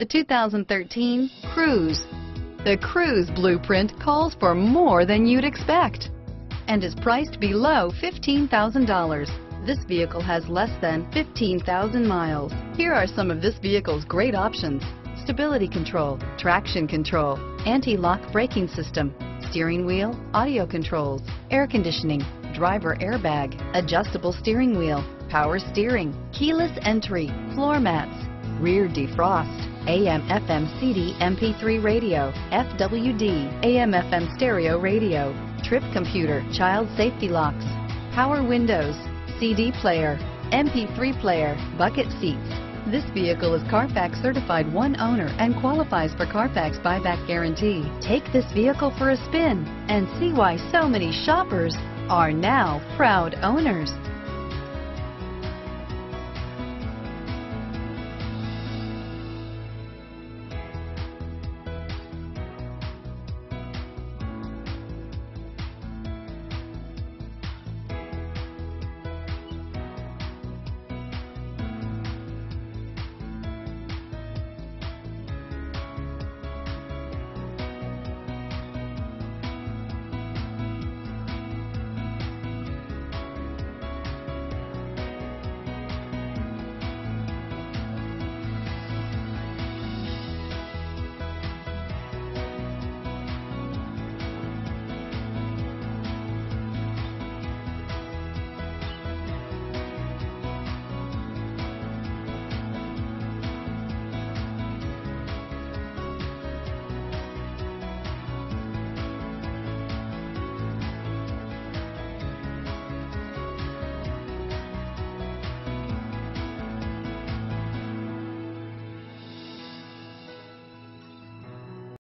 The 2013 Cruze. The Cruze blueprint calls for more than you'd expect and is priced below $15,000. This vehicle has less than 15,000 miles. Here are some of this vehicle's great options: stability control, traction control, anti-lock braking system, steering wheel audio controls, air conditioning, driver airbag, adjustable steering wheel, power steering, keyless entry, floor mats, rear defrost, AM/FM CD MP3 radio, FWD, AM/FM stereo radio, trip computer, child safety locks, power windows, CD player, MP3 player, bucket seats. This vehicle is Carfax certified one owner and qualifies for Carfax buyback guarantee. Take this vehicle for a spin and see why so many shoppers are now proud owners.